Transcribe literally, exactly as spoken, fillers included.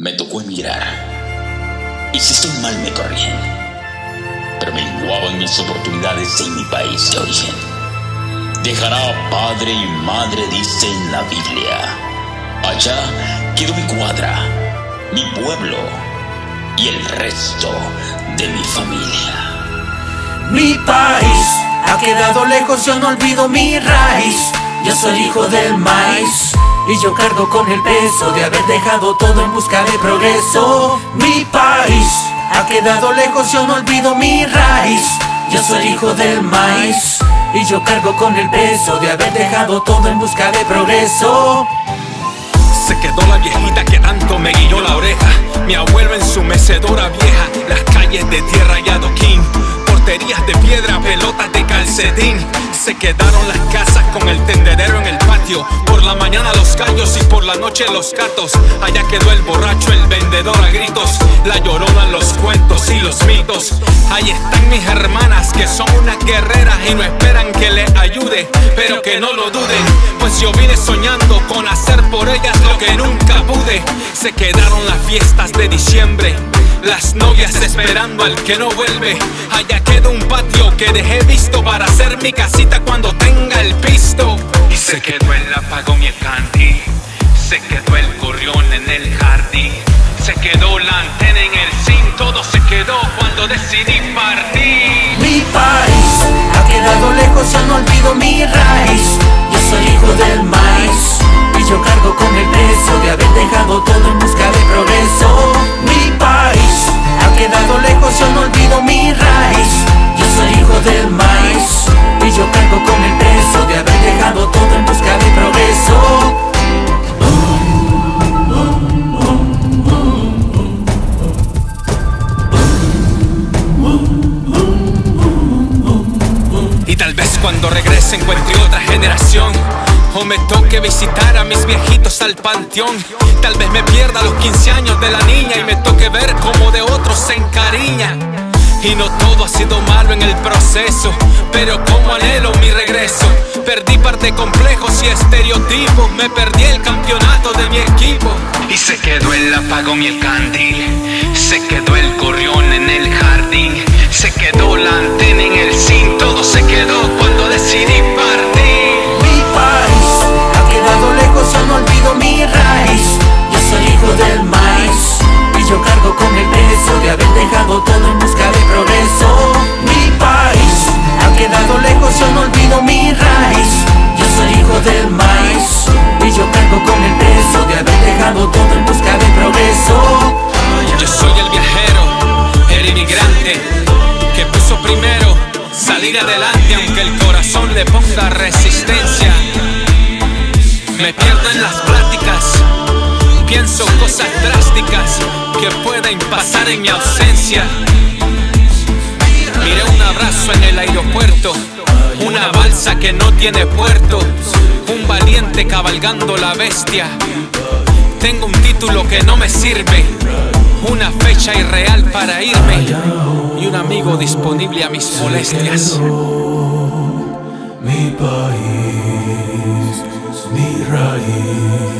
Me tocó emigrar. Y si estoy mal me corrigen. Pero menguaban mis oportunidades en mi país de origen. Dejará a padre y madre, dice en la Biblia. Allá quedó mi cuadra, mi pueblo y el resto de mi familia. Mi país ha quedado lejos, yo no olvido mi raíz. Yo soy hijo del maíz y yo cargo con el peso de haber dejado todo en busca de progreso. Mi país ha quedado lejos, yo no olvido mi raíz. Yo soy hijo del maíz y yo cargo con el peso de haber dejado todo en busca de progreso. Se quedó la viejita que tanto me guiñó la oreja, mi abuelo en su mecedora vieja, las calles de tierra y adoquín, porterías de piedra, pelotas de calcetín. Se quedaron las casas con el tendedero en el patio, por la mañana los gallos y por la noche los gatos. Allá quedó el borracho, el vendedor a gritos, la llorona, los cuentos y los mitos. Ahí están mis hermanas que son unas guerreras y no esperan que les ayude, pero que no lo duden, pues yo vine soñando con hacer por ellas lo que nunca pude. Se quedaron las fiestas de diciembre, las novias esperando al que no vuelve. Allá quedó un patio que dejé visto para hacer mi casita cuando tenga el pisto. Y se quedó el apagón y el candy, se quedó el gorrión en el jardín, se quedó la antena en el zinc, todo se quedó cuando decidí partir. Mi país ha quedado lejos, ya no olvido mi raíz. Yo soy hijo del maíz y yo cargo con el peso de haber dejado todo en busca de progreso. Mi país ha quedado lejos, yo no olvido mi raíz. Yo soy hijo del maíz y yo cargo con el peso de haber dejado todo en busca de progreso. Y tal vez cuando regrese encuentre otra generación, o me toque visitar a mis viejitos al panteón. Tal vez me pierda los quince años de la niña y me toque ver cómo de otros se encariña. Y no todo ha sido malo en el proceso, pero como anhelo mi regreso. Perdí parte complejos y estereotipos, me perdí el campeonato de mi equipo. Y se quedó el apagón y el candil, se quedó el gorrión en el jardín, se quedó la antena en el zinc, todo se quedó cuando decidí partir. Mi país ha quedado lejos, yo no olvido mi raíz. Yo soy hijo del maíz y yo cargo con el peso de haber dejado todo en busca de progreso. Mi país ha quedado lejos, yo no olvido mi raíz. Yo soy hijo del maíz y yo cargo con el peso de haber dejado todo en busca de progreso. Yo soy el viajero, el inmigrante, que puso primero salir adelante aunque el corazón le ponga resistencia. Me pierdo en las pláticas, pienso cosas drásticas que pueden pasar en mi ausencia. Miré un abrazo en el aeropuerto, una balsa que no tiene puerto, un valiente cabalgando la bestia. Tengo un título que no me sirve, una fecha irreal para irme y un amigo disponible a mis molestias. Mi país, mi raíz.